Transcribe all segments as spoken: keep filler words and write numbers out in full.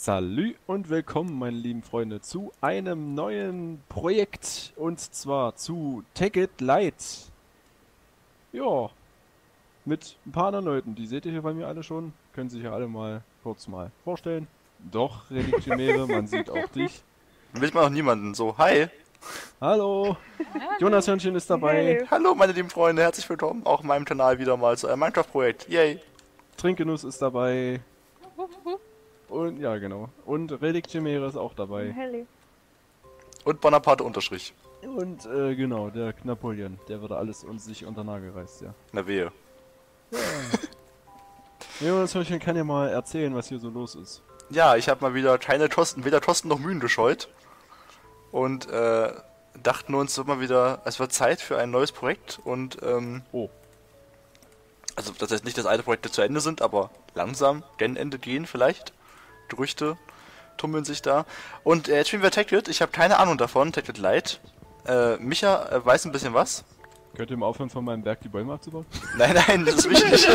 Salü und willkommen, meine lieben Freunde, zu einem neuen Projekt, und zwar zu Tekkit Lite. Ja, mit ein paar anderen Leuten, die seht ihr hier bei mir alle schon, können sich ja alle mal kurz mal vorstellen. Doch, ReliktChimaere, man sieht auch dich. Will man auch niemanden so, hi! Hallo! Jonas Hörnchen ist dabei. Hey. Hallo meine lieben Freunde, herzlich willkommen auch meinem Kanal wieder mal zu einem Minecraft-Projekt, yay! Trinkgenuss ist dabei. Und ja, genau. Und ReliktChimaere ist auch dabei. Hello. Und Bonaparte Unterstrich. Und äh, genau, der Napoleon. Der wird alles uns sich unter Nagel reißt, ja. Na wehe. Ja. Jonas Hörnchen kann ja mal erzählen, was hier so los ist. Ja, ich habe mal wieder keine Tosten, weder Tosten noch Mühen gescheut. Und äh, dachten uns immer wieder, es wird Zeit für ein neues Projekt. Und ähm... Oh. Also, das heißt nicht, dass alle Projekte zu Ende sind, aber langsam, gen Ende gehen vielleicht. Gerüchte tummeln sich da. Und äh, jetzt spielen wir Tekkit. Ich habe keine Ahnung davon, Tekkit Lite. Äh, Micha äh, weiß ein bisschen was. Könnt ihr mal aufhören, von meinem Berg die Bäume abzubauen? Nein, nein, das ist wichtig.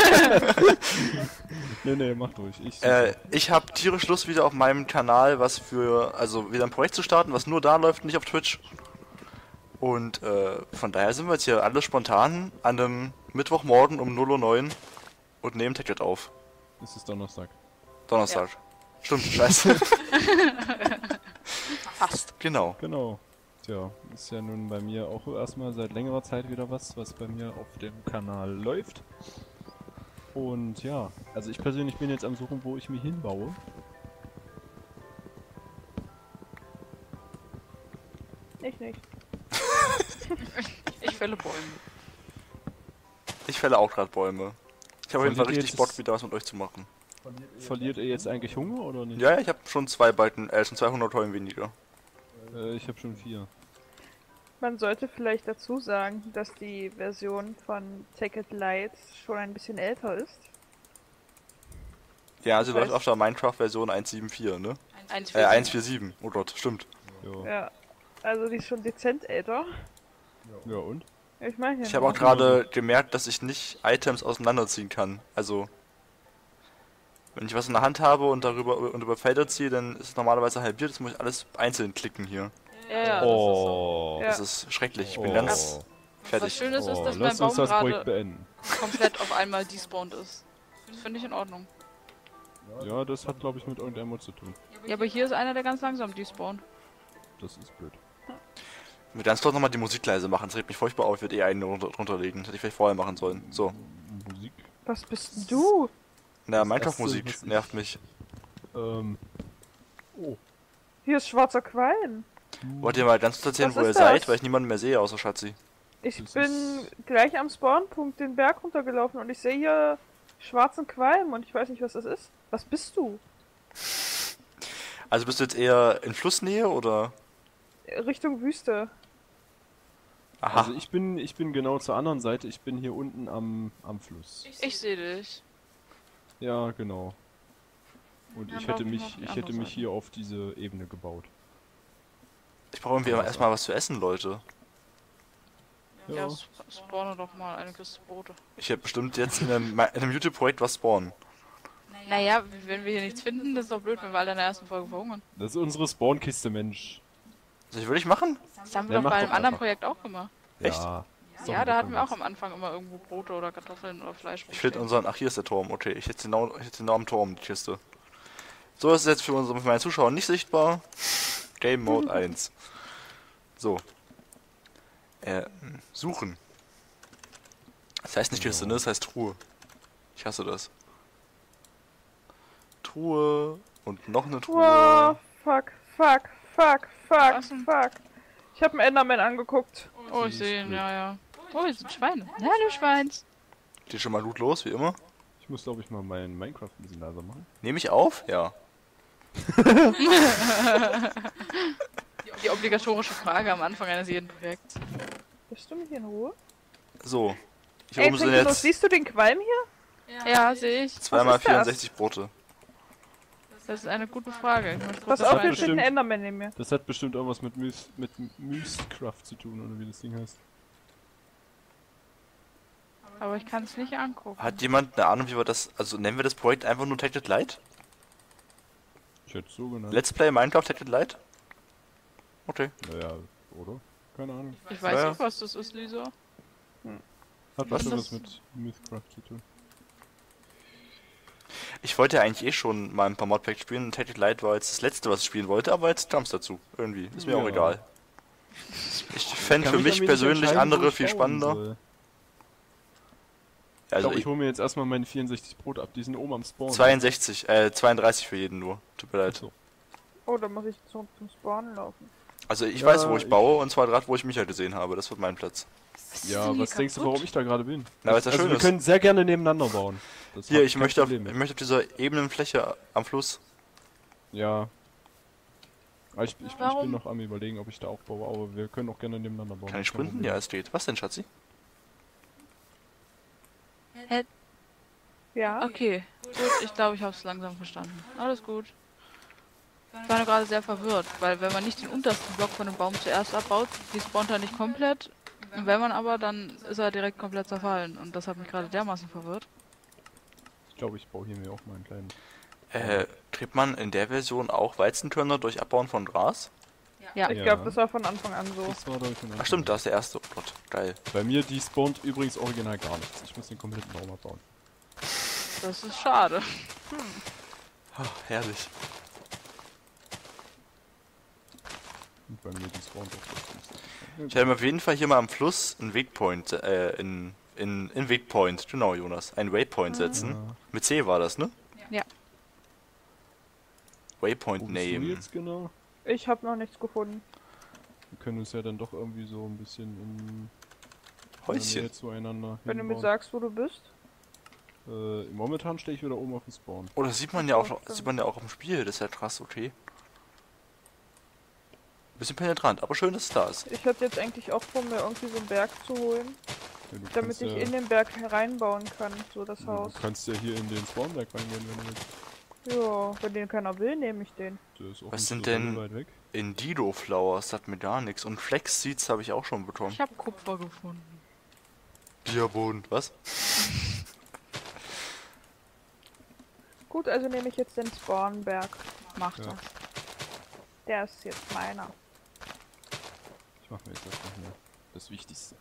nee, nee, macht ruhig. Ich, äh, ich habe tierisch Lust, wieder auf meinem Kanal was für, also wieder ein Projekt zu starten, was nur da läuft, nicht auf Twitch. Und äh, von daher sind wir jetzt hier alle spontan an einem Mittwochmorgen um null Uhr neun und nehmen Tekkit auf. Es ist Donnerstag. Donnerstag. Ja. Stimmt, scheiße. Fast. Genau. Genau. Tja, ist ja nun bei mir auch erstmal seit längerer Zeit wieder was, was bei mir auf dem Kanal läuft. Und ja, also ich persönlich bin jetzt am Suchen, wo ich mich hinbaue. Ich nicht. Ich fälle Bäume. Ich fälle auch gerade Bäume. Ich habe auf jeden Fall richtig Bock, wieder was mit euch zu machen. Verliert ihr, Verliert ihr jetzt eigentlich Hunger oder nicht? Ja, ich habe schon zwei Balken, äh, schon zweihundert Heulen weniger. Äh, ich habe schon vier. Man sollte vielleicht dazu sagen, dass die Version von Tekkit Lite schon ein bisschen älter ist. Ja, also läuft auf der Minecraft-Version eins Punkt sieben vier, ne? eins Punkt vier sieben. Äh, eins Punkt vier sieben, oh Gott, stimmt. Ja. Ja, also die ist schon dezent älter. Ja, und? Ich meine ja. Ich habe auch gerade gemerkt, dass ich nicht Items auseinanderziehen kann. Also, wenn ich was in der Hand habe und darüber und über Felder ziehe, dann ist es normalerweise halbiert, das muss ich alles einzeln klicken hier. Ja, ja, oh, das ist, so. Das ist schrecklich, ich bin oh. ganz fertig. Was Schönes ist, dass oh, mein Baum gerade komplett auf einmal despawned ist. Das finde ich in Ordnung. Ja, das hat glaube ich mit irgendeinem Mod zu tun. Ja, aber hier ist einer, der ganz langsam despawnt. Das ist blöd. Ja. Ich will ganz kurz nochmal die Musik leise machen, das regt mich furchtbar auf, ich werde eh einen runter runterlegen. Das hätte ich vielleicht vorher machen sollen. So. Musik? Was bist denn du? Na, Minecraft-Musik nervt mich. Ähm. Oh. Hier ist schwarzer Qualm. Wollt ihr mal ganz kurz erzählen, wo ihr seid, weil ich niemanden mehr sehe, außer Schatzi. Ich bin gleich am Spawnpunkt den Berg runtergelaufen und ich sehe hier schwarzen Qualm und ich weiß nicht, was das ist. Was bist du? Also bist du jetzt eher in Flussnähe oder? Richtung Wüste. Aha. Also ich bin, ich bin genau zur anderen Seite, ich bin hier unten am, am Fluss. Ich, ich sehe dich. Ja, genau. Und ja, ich hätte mich, ich hätte mich hier auf diese Ebene gebaut. Ich brauche irgendwie also. erstmal was zu essen, Leute. Ja, ja, spawne doch mal eine Kiste Brote. Ich hätte bestimmt jetzt in einem, einem YouTube-Projekt was spawnen. Naja, wenn wir hier nichts finden, das ist doch blöd, wenn wir alle in der ersten Folge verhungern. Das ist unsere Spawnkiste, Mensch. Das würde ich machen? Das haben wir ja, doch bei einem anderen einfach. Projekt auch gemacht. Echt? Ja. Ja, ja, da hatten wir auch am Anfang immer irgendwo Brote oder Kartoffeln oder Fleisch. Ich finde unseren... Ach, hier ist der Turm. Okay, ich hätte genau, genau am Turm die Kiste. So ist es jetzt für, unsere, für meine Zuschauer nicht sichtbar. Game Mode eins. So. Äh, suchen. Das heißt nicht Kiste, ne? Das heißt Truhe. Ich hasse das. Truhe. Und noch eine Truhe. Wow, fuck, fuck, fuck, fuck, fuck. Ich habe einen Enderman angeguckt. Oh, ich sehe ihn, ja, ja. Oh, hier sind Schweine. Hallo, Schweins. Geht schon mal Loot los, wie immer? Ich muss, glaube ich, mal meinen Minecraft ein bisschen leiser machen. Nehme ich auf? Ja. Die obligatorische Frage am Anfang eines jeden Projekts. Bist du mich in Ruhe? So. Ich Ey, jetzt... Siehst du den Qualm hier? Ja, ja, sehe ich. zwei mal vierundsechzig Brote. Das ist eine gute Frage. Pass auf, hier steht ein Enderman neben mir. Das hat bestimmt irgendwas mit Minecraft zu tun, oder wie das Ding heißt. Aber ich kann es nicht angucken. Hat jemand eine Ahnung, wie wir das... Also nennen wir das Projekt einfach nur Tekkit Lite? Ich Ich hätte so genannt. Let's Play Minecraft Tekkit Lite? Okay. Naja, oder? Keine Ahnung. Ich weiß ja. nicht, was das ist, Lisa. Hm. Hat was das mit Minecraft zu tun? Ich wollte ja eigentlich eh schon mal ein paar Modpacks spielen. Tekkit Lite war jetzt das letzte, was ich spielen wollte, aber jetzt kam es dazu. Irgendwie. Ist mir ja. auch egal. Ich fände für mich persönlich andere viel spannender. Soll. Also ich, ich hole mir jetzt erstmal meine vierundsechzig Brot ab, die sind oben am Spawn. zweiundsechzig, äh, zweiunddreißig für jeden nur. Tut mir leid. So. Oh, dann muss ich zum, zum Spawn laufen. Also ich ja, weiß, wo ich, ich baue, und zwar gerade, wo ich mich halt gesehen habe. Das wird mein Platz. Ja, was kaputt? denkst du, warum ich da gerade bin? Na, weil es ja schön ist. Wir können sehr gerne nebeneinander bauen. Das Hier, ich möchte, auf, ich möchte auf dieser ebenen Fläche am Fluss. Ja. Aber ich, ich, ich bin noch am Überlegen, ob ich da auch baue, aber wir können auch gerne nebeneinander bauen. Kann ich sprinten? Ja, es geht. Was denn, Schatzi? Hä? Ja. Okay, gut, ich glaube, ich habe es langsam verstanden. Alles gut. Ich war nur gerade sehr verwirrt, weil wenn man nicht den untersten Block von einem Baum zuerst abbaut, die spawnt er nicht komplett. Und wenn man aber, dann ist er direkt komplett zerfallen. Und das hat mich gerade dermaßen verwirrt. Ich glaube, ich baue hier mir auch mal einen kleinen... Äh, kriegt man in der Version auch Weizenkörner durch Abbauen von Gras? Ja, ich glaube, das war von Anfang an so. Das war von Anfang Ach stimmt, da ist der erste. Oh Gott, geil. Bei mir, die spawnt übrigens original gar nichts. Ich muss den kompletten Baum abbauen. Das ist schade. Hm. Ach, herrlich. Und bei mir, die spawnt auch nichts. Ich habe auf jeden Fall hier mal am Fluss einen Waypoint, äh, in, in, in Waypoint, genau Jonas, einen Waypoint setzen. Ja. Mit C war das, ne? Ja. Waypoint Name. Genau? Ich habe noch nichts gefunden. Wir können uns ja dann doch irgendwie so ein bisschen in Häuschen zueinander Wenn hinbauen. du mir sagst, wo du bist. Äh, momentan stehe ich wieder oben auf dem Spawn. Oh, das sieht man ja auch, sieht man ja auch im Spiel, das ist ja krass, okay. Bisschen penetrant, aber schön, dass es da ist. Ich habe jetzt eigentlich auch vor, mir irgendwie so einen Berg zu holen, ja, damit ich ja in den Berg hereinbauen kann, so das ja, Haus. Du kannst ja hier in den Spawnberg reingehen, wenn du willst. Ja, wenn den keiner will, nehme ich den. Was sind so denn Indigo Flowers? Das hat mir gar nichts. Und Flex Seeds habe ich auch schon bekommen. Ich habe Kupfer gefunden. Diamant, was? Gut, also nehme ich jetzt den Spawnberg. Mach ja. das. Der ist jetzt meiner. Ich mache mir jetzt das noch mehr. Das Wichtigste.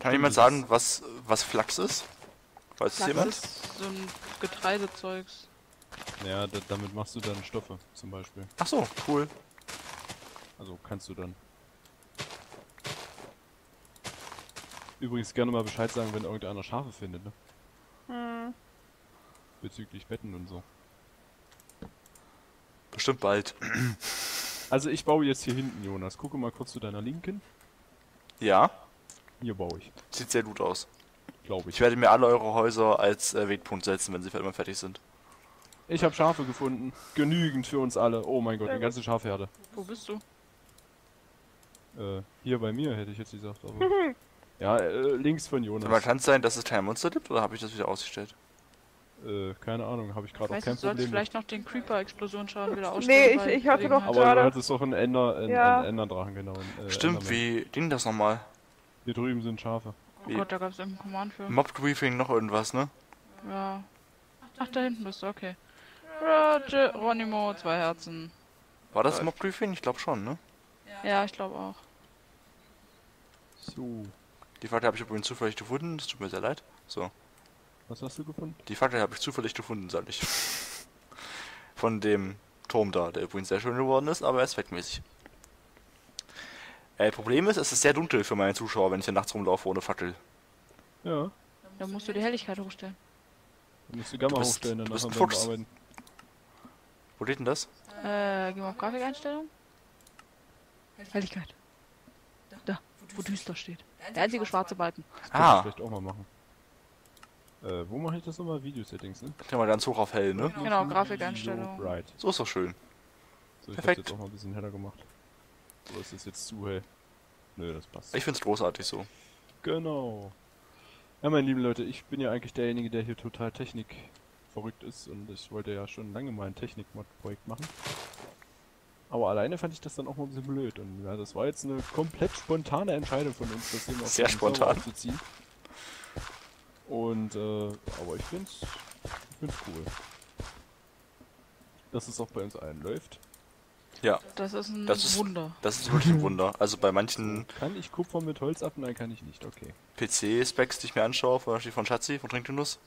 Kann jemand sagen, was, was Flachs ist? Weiß Flachs jemand? Ist so ein Getreidezeugs. Ja, damit machst du dann Stoffe, zum Beispiel. Ach so, cool. Also kannst du dann. Übrigens gerne mal Bescheid sagen, wenn irgendeiner Schafe findet, ne? Hm. Bezüglich Betten und so. Bestimmt bald. Also ich baue jetzt hier hinten, Jonas. Gucke mal kurz zu deiner Linken. Ja. Hier baue ich. Sieht sehr gut aus. Glaube ich. Ich werde mir alle eure Häuser als äh, Wegpunkt setzen, wenn sie immer fertig sind. Ich habe Schafe gefunden. Genügend für uns alle. Oh mein Gott, eine ganze Schafherde. Wo bist du? Äh, hier bei mir hätte ich jetzt gesagt. Aber ja, äh, links von Jonas. Aber kann es sein, dass es kein Monster gibt oder habe ich das wieder ausgestellt? Äh, keine Ahnung, habe ich gerade auch kein Problem. Du sollst vielleicht noch den Creeper-Explosionsschaden wieder ausstellen. Nee, ich, ich hatte doch gerade... Aber du hattest doch einen Ender, ja. Enderdrachen, genau. Einen, äh, Stimmt, Enderman. Wie ging das nochmal? Hier drüben sind Schafe. Oh wie? Gott, da gab es irgendeinen Command für. Mob-Griefing, noch irgendwas, ne? Ja. Ach, da hinten bist du, okay. Roger, Ronimo, zwei Herzen. War das Mob-Griefing? Ich glaube schon, ne? Ja, ich glaube auch. So. Die Fackel habe ich übrigens zufällig gefunden, das tut mir sehr leid. So. Was hast du gefunden? Die Fackel habe ich zufällig gefunden, sag ich. Von dem Turm da, der übrigens sehr schön geworden ist, aber er ist zweckmäßig. Äh, Problem ist, es ist sehr dunkel für meine Zuschauer, wenn ich hier nachts rumlaufe ohne Fackel. Ja. Dann musst du die Helligkeit hochstellen. Dann musst du Gamma du bist, hochstellen, dann nachher bearbeiten. Wo steht denn das? Äh, gehen wir auf Grafikeinstellung. Helligkeit. Da, wo düster steht. Der einzige schwarze Balken. Das kann ah. ich vielleicht auch mal machen. Äh, wo mache ich das nochmal? Video-Settings, ne? Kann man ganz hoch auf hell, ne? Genau, genau Grafikeinstellung. So ist doch schön. So, ich Perfekt. Hab's jetzt auch mal ein bisschen heller gemacht. Oder ist das jetzt zu hell? Nö, das passt. Ich find's großartig so. Genau. Ja, meine lieben Leute, ich bin ja eigentlich derjenige, der hier total Technik verrückt ist und ich wollte ja schon lange mal ein Technik-Mod-Projekt machen. Aber alleine fand ich das dann auch mal ein bisschen blöd und ja, das war jetzt eine komplett spontane Entscheidung von uns, das Thema auf den Server aufzuziehen. Sehr spontan. Und, äh, aber ich find's, ich find's cool, dass es auch bei uns allen läuft. Ja. Das ist ein das ist, Wunder. Das ist wirklich ein Wunder. Also bei manchen... Kann ich Kupfer mit Holz ab? Nein, kann ich nicht, okay. P C-Specs, die ich mir anschaue, zum Beispiel von Schatzi, von Trinkgenuss.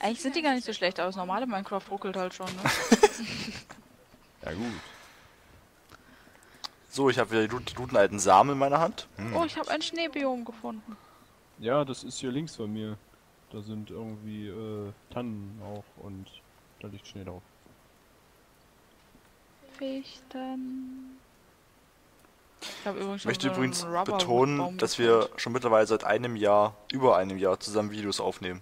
Eigentlich sind die gar nicht so schlecht aus. Normale Minecraft ruckelt halt schon, ne? Ja, gut. So, ich habe wieder die guten alten Samen in meiner Hand. Hm. Oh, ich habe ein Schneebiom gefunden. Ja, das ist hier links von mir. Da sind irgendwie äh, Tannen auch und da liegt Schnee drauf. Fichten. Ich, übrigens ich möchte übrigens betonen, dass wir schon mittlerweile seit einem Jahr, über einem Jahr zusammen Videos aufnehmen.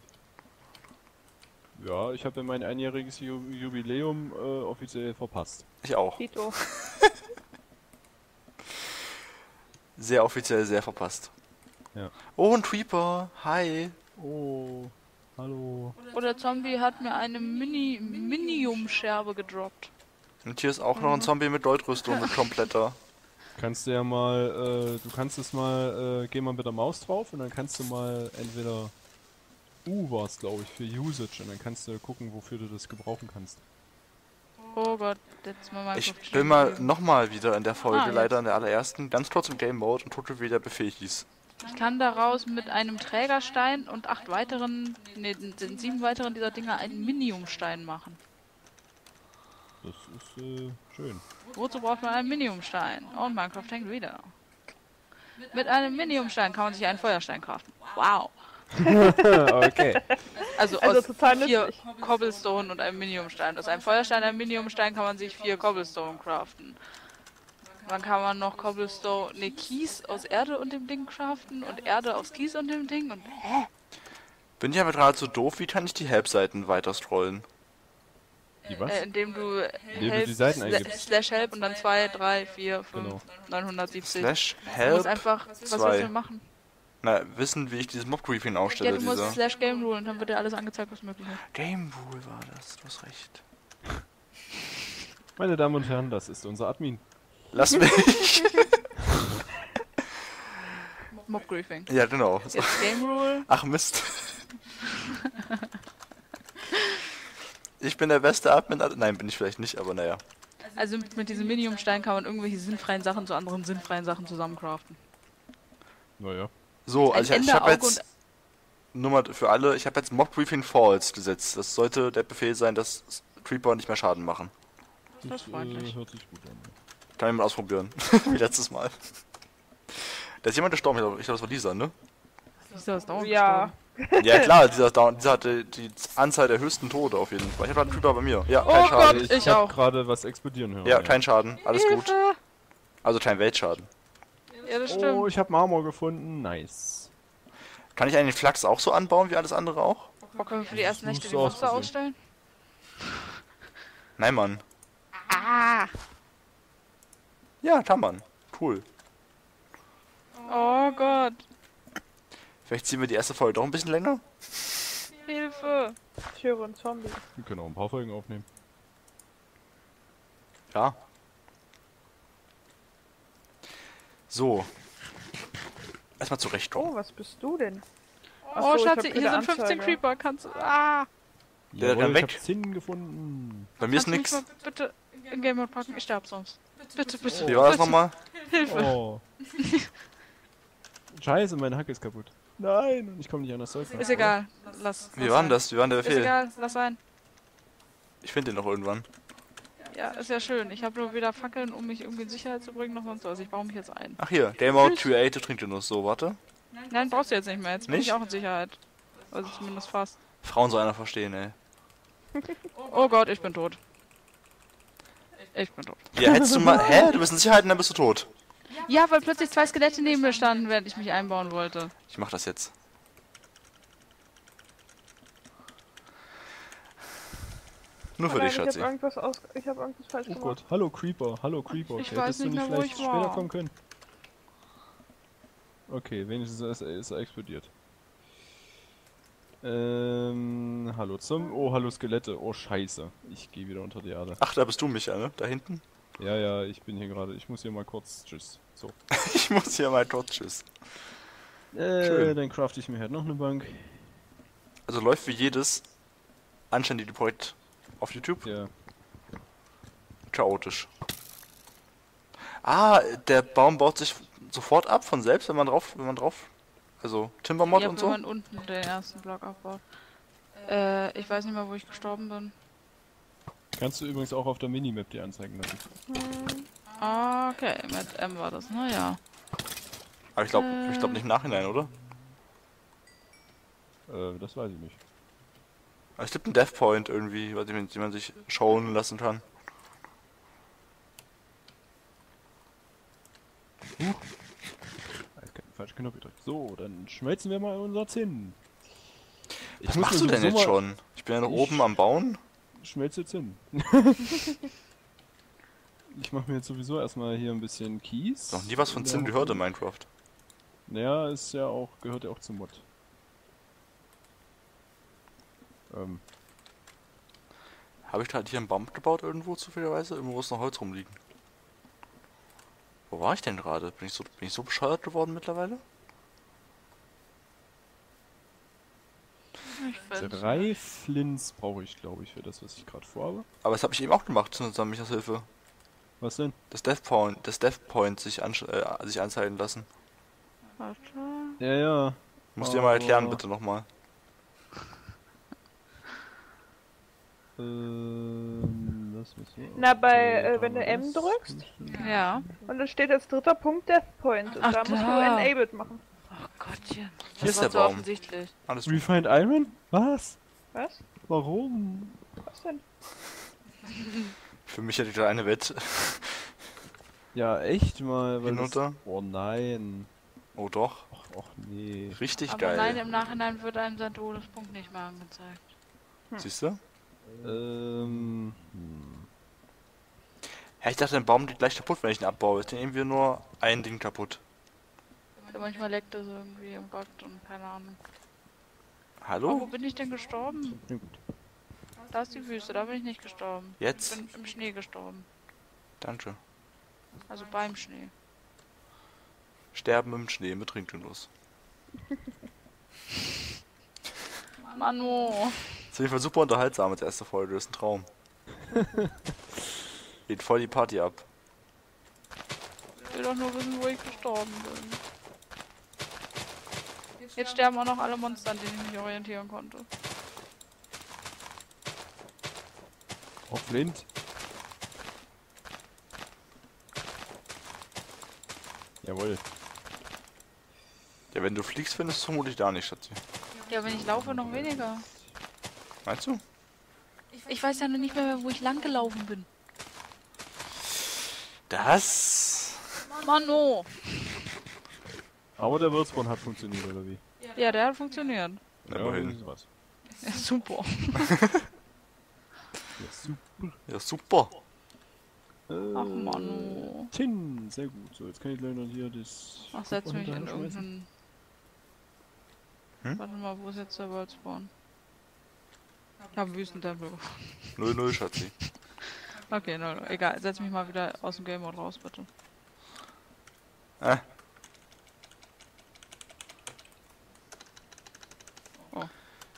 Ja, ich habe ja mein einjähriges Jubiläum äh, offiziell verpasst. Ich auch. Sehr offiziell, sehr verpasst. Ja. Oh, ein Creeper. Hi. Oh, hallo. Oh, der Zombie hat mir eine Mini Minium-Scherbe gedroppt. Und hier ist auch mhm. noch ein Zombie mit Leutrüstung, mit kompletter. Kannst du ja mal, äh, du kannst es mal, äh, geh mal mit der Maus drauf und dann kannst du mal entweder... U war es, glaube ich, für Usage und dann kannst du gucken, wofür du das gebrauchen kannst. Oh Gott, jetzt mal mal Ich bin mal nochmal wieder in der Folge, ah, leider in der allerersten, ganz kurz im Game Mode und total wieder befähigt hieß. Ich kann daraus mit einem Trägerstein und acht weiteren, ne, den sieben weiteren dieser Dinger einen Miniumstein machen. Das ist äh, schön. Wozu braucht man einen Miniumstein? Oh, und Minecraft hängt wieder. Mit einem Miniumstein kann man sich einen Feuerstein craften. Wow. Okay. Also, also aus total vier nützlich. Cobblestone und einem Miniumstein. Aus einem Feuerstein, einem Miniumstein kann man sich vier Cobblestone craften. Dann kann man noch Cobblestone, ne, Kies aus Erde und dem Ding craften und Erde aus Kies und dem Ding und hä? Bin ich aber gerade so doof, wie kann ich die Help-Seiten weiter scrollen? Die was? Äh, indem du indem help, die Seiten eingibst. Slash help und dann zwei, drei, vier, fünf, genau. neunhundertsiebzig. Slash help. Du musst einfach, was willst du machen? Na, wissen, wie ich dieses Mob-Briefing aufstelle. Ja, du musst dieser. Slash Game Rule und dann wird dir alles angezeigt, was möglich ist. Game Rule war das, du hast recht. Meine Damen und Herren, das ist unser Admin. Lass mich! Mob-Briefing. Ja, genau. Jetzt Game Rule. Ach Mist. Ich bin der beste Admin. Nein, bin ich vielleicht nicht, aber naja. Also mit, mit diesem Miniumstein kann man irgendwelche sinnfreien Sachen zu anderen sinnfreien Sachen zusammencraften. Naja. So, also ich, ich habe jetzt nur mal für alle, ich habe jetzt Mob Briefing False gesetzt. Das sollte der Befehl sein, dass Creeper nicht mehr Schaden machen. Das ist freundlich. Hört sich gut an. Kann jemand ausprobieren. Wie letztes Mal. Da ist jemand gestorben, ich glaube, glaub, das war Lisa, ne? Lisa ist down. Ja. Ja klar, Lisa ist down. Lisa hatte die Anzahl der höchsten Tode auf jeden Fall. Ich habe einen Creeper bei mir. Ja, oh kein Schaden. Gott, ich ich habe gerade was explodieren hören. Ja, ja, kein Schaden. Alles Hilfe. Gut. Also kein Weltschaden. Ja, das stimmt. Oh, ich habe Marmor gefunden. Nice. Kann ich eigentlich Flachs auch so anbauen wie alles andere auch? Boah, können wir für die ersten Nächte die Monster ausstellen? Nein, Mann. Ah. Ja, kann man. Cool. Oh Gott. Vielleicht ziehen wir die erste Folge doch ein bisschen länger? Hilfe. Ich höre einen Zombie. Wir können auch ein paar Folgen aufnehmen. Ja. So. Erstmal zurechtkommen. Oh, was bist du denn? Achso, oh, Schatzi, hier sind fünfzehn Creeper, kannst du... Ah! Der Jawohl, dann weg. Ich hab's hingefunden. Bei mir kannst ist nix. Mal bitte in Game Mode packen, ich sterb sonst. Bitte, bitte. bitte. Oh. Wie war das nochmal? Hilfe. Oh. Scheiße, meine Hacke ist kaputt. Nein, ich komm nicht an das Zeug. Ist egal, lass. Wie war denn das? Wie war denn der Befehl? Ist egal, lass sein. Ich finde den noch irgendwann. Ja, ist ja schön. Ich habe nur weder Fackeln, um mich irgendwie in Sicherheit zu bringen, noch sonst was. Ich baue mich jetzt ein. Ach hier, Game Out Created Trinkgenuss. So, warte. Nein, brauchst du jetzt nicht mehr. Jetzt bin nicht? Ich auch in Sicherheit. Also zumindest fast. Frauen soll einer verstehen, ey. Oh Gott, ich bin tot. Ich bin tot. Ja, hättest du mal... Hä? Du bist in Sicherheit und dann bist du tot. Ja, weil plötzlich zwei Skelette neben mir standen, während ich mich einbauen wollte. Ich mach das jetzt. Nur für dich, Schatzi. Ich habe irgendwas, hab irgendwas falsch gemacht. Oh Gott, hallo Creeper, hallo Creeper. Okay, hättest du nicht vielleicht später kommen können? Okay, wenigstens ist er explodiert. Ähm, hallo zum... Oh, hallo Skelette. Oh, scheiße. Ich gehe wieder unter die Erde. Ach, da bist du, Micha, ne? Da hinten? Ja, ja, ich bin hier gerade. Ich muss hier mal kurz... Tschüss. So. Ich muss hier mal kurz... Tschüss. Äh, Schön. Dann crafte ich mir halt noch eine Bank. Also läuft für jedes anscheinend die Projekt auf YouTube. Ja. Chaotisch. Ah, der Baum baut sich sofort ab von selbst, wenn man drauf, wenn man drauf, also Timbermod ja, und wenn so. Wenn man unten den ersten Block aufbaut. Äh, ich weiß nicht mal, wo ich gestorben bin. Kannst du übrigens auch auf der Minimap dir anzeigen lassen. Okay, mit M war das, naja. Aber ich glaube äh, ich glaub nicht im Nachhinein, oder? Äh, das weiß ich nicht. Es gibt einen Death Point irgendwie, den man sich schauen lassen kann. Uh. Falsch Knopf gedrückt. So, dann schmelzen wir mal unser Zinn. Ich Was machst du denn jetzt schon? Ich bin ja noch oben am Bauen. Schmelze Zinn. Ich mache mir jetzt sowieso erstmal hier ein bisschen Kies. Noch nie was von Zinn gehört in Minecraft. Naja, ist ja auch, gehört ja auch zum Mod. Ähm. Habe ich gerade hier einen Baum gebaut irgendwo zufälligerweise? Irgendwo ist noch Holz rumliegen. Wo war ich denn gerade? Bin ich so, bin ich so bescheuert geworden mittlerweile? Drei Flints brauche ich, glaube ich, für das, was ich gerade vorhabe. Aber das habe ich eben auch gemacht, zusammen mit Michas Hilfe. Was denn? Das Death Point, das Death Point sich, äh, sich anzeigen lassen. Warte. Ja, ja. Musst du dir mal erklären, bitte nochmal. Ähm, das müssen wir Na, bei, äh, wenn du M drückst. Ja. Und dann steht als dritter Punkt Death Point. Und Ach, da, da musst du Enabled machen. Oh Gottchen. Hier ist der so Baum. Alles Refined Iron? Was? Was? Warum? Was denn? Für mich hat die kleine Wette. Ja, echt mal. Hinunter? Oh nein. Oh doch. Och, och nee. Richtig Aber geil. Nein, im Nachhinein wird einem sein Todespunkt nicht mehr angezeigt. Hm. Siehst du? Ähm. Hm. Ja, ich dachte, der Baum geht gleich kaputt, wenn ich ihn abbaue. Ist denn irgendwie nur ein Ding kaputt? Manchmal leckt das irgendwie im Gott und keine Ahnung. Hallo? Oh, wo bin ich denn gestorben? Da ist die Wüste, da bin ich nicht gestorben. Jetzt? Ich bin im Schnee gestorben. Danke. Also beim Schnee. Sterben im Schnee mit Trinkgenuss. Manu. Das ist auf jeden Fall super unterhaltsam als erste Folge, das ist ein Traum. Geht voll die Party ab. Ich will doch nur wissen, wo ich gestorben bin. Jetzt sterben auch noch alle Monster, an denen ich mich orientieren konnte. Oh, Flint. Jawohl. Ja, wenn du fliegst, findest du vermutlich da nicht, Schatzi. Ja, wenn ich laufe, noch weniger. Meinst du? Ich weiß ja noch nicht mehr, wo ich lang gelaufen bin. Das... Mano! Aber der Würzborn hat funktioniert, oder wie? Ja, der hat funktioniert. Ja, immerhin. Ja, super. Ja, super. Ja, super. Äh, Ach, Mann. Tin, sehr gut. So, jetzt kann ich leider hier das... Ach, setz mich in irgendeinen... Hm? Warte mal, wo ist jetzt der Würzborn? Ich hab Wüstentempel gefunden. null null, Schatzi. Okay, null null. Egal, setz mich mal wieder aus dem Game Mode raus, bitte. Äh.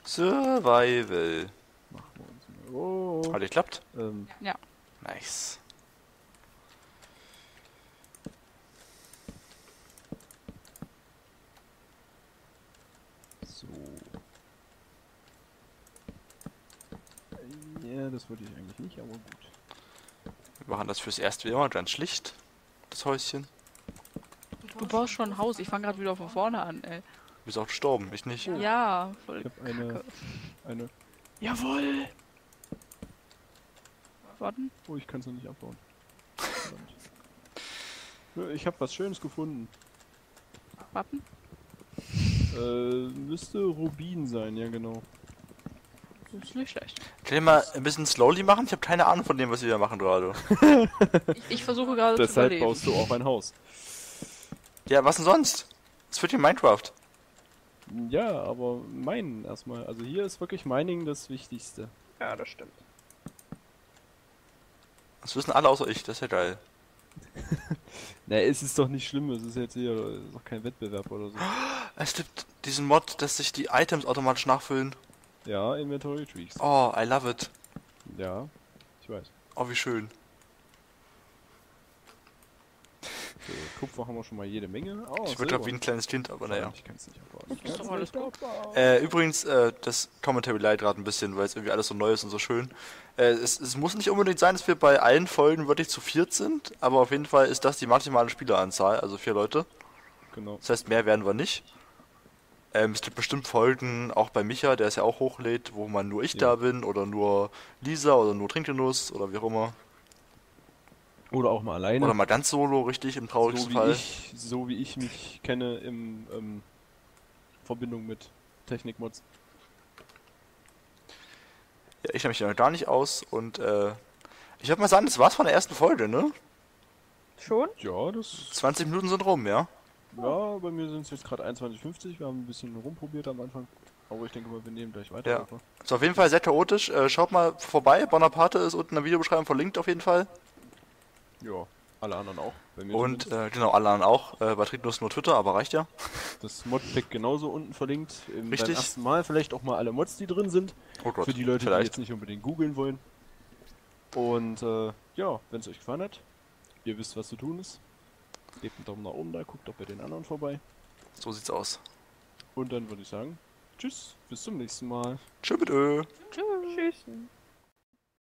Survival. Machen wir uns mal. Oh, oh. Hat ihr klappt? Ähm. Ja. Nice. So. Ja, das wollte ich eigentlich nicht, aber gut. Wir machen das fürs erste wieder mal ganz schlicht. Das Häuschen. Du baust schon ein Haus. Ich fange gerade wieder von vorne an, ey. Du bist auch gestorben, ich nicht. Oh. Ja, voll ich hab eine, eine... Jawohl! Warten? Oh, ich kann's noch nicht abbauen. Ich hab was Schönes gefunden. Wappen? Äh, müsste Rubin sein, ja genau. Das ist nicht schlecht. Kann ich mal ein bisschen slowly machen? Ich habe keine Ahnung von dem, was wir da machen gerade. ich, ich versuche gerade zu überleben. Deshalb baust du auch ein Haus. Ja, was denn sonst? Das wird hier Minecraft. Ja, aber meinen erstmal. Also hier ist wirklich Mining das Wichtigste. Ja, das stimmt. Das wissen alle außer ich, das ist ja geil. Na, es ist doch nicht schlimm, es ist jetzt hier ist doch kein Wettbewerb oder so. Es gibt diesen Mod, dass sich die Items automatisch nachfüllen. Ja, Inventory Tweaks. Oh, I love it. Ja, ich weiß. Oh, wie schön. So, Kupfer haben wir schon mal jede Menge. Oh, ich glaube wie ein kleines Kind, aber naja. Ich kann es nicht aufbauen. Ich doch alles gut. Äh, übrigens, äh, das Commentary Light gerade ein bisschen, weil es irgendwie alles so neu ist und so schön. Äh, es, es muss nicht unbedingt sein, dass wir bei allen Folgen wirklich zu viert sind, aber auf jeden Fall ist das die maximale Spieleranzahl, also vier Leute. Genau. Das heißt, mehr werden wir nicht. Ähm, es gibt bestimmt Folgen, auch bei Micha, der es ja auch hochlädt, wo man nur ich ja. da bin oder nur Lisa oder nur Trinkgenuss oder wie auch immer. Oder auch mal alleine. Oder mal ganz solo, richtig, im traurigsten so Fall. Ich, so wie ich mich kenne in ähm, Verbindung mit Technikmods. Ja, ich nehme mich ja noch gar nicht aus und äh, ich würde mal sagen, das war's von der ersten Folge, ne? Schon? Ja, das... zwanzig Minuten sind rum, ja? Ja, bei mir sind es jetzt gerade einundzwanzig fünfzig, wir haben ein bisschen rumprobiert am Anfang. Aber ich denke mal, wir nehmen gleich weiter. Ja. Ist auf jeden Fall sehr chaotisch, äh, schaut mal vorbei, Bonaparte ist unten in der Videobeschreibung verlinkt auf jeden Fall. Ja, alle anderen auch. Bei mir und äh, genau, alle anderen auch. Äh, bei Trinkgenuss nur Twitter, aber reicht ja. Das Modpack genauso unten verlinkt. Im Richtig. Ersten Mal vielleicht auch mal alle Mods, die drin sind. Oh Gott, für die Leute, vielleicht. die jetzt nicht unbedingt googeln wollen. Und äh, ja, wenn es euch gefallen hat, ihr wisst, was zu tun ist. Gebt einen Daumen nach oben da, guckt auch bei den anderen vorbei. So sieht's aus. Und dann würde ich sagen, tschüss, bis zum nächsten Mal. Tschö mit Ö. Tschüss. Tschüss.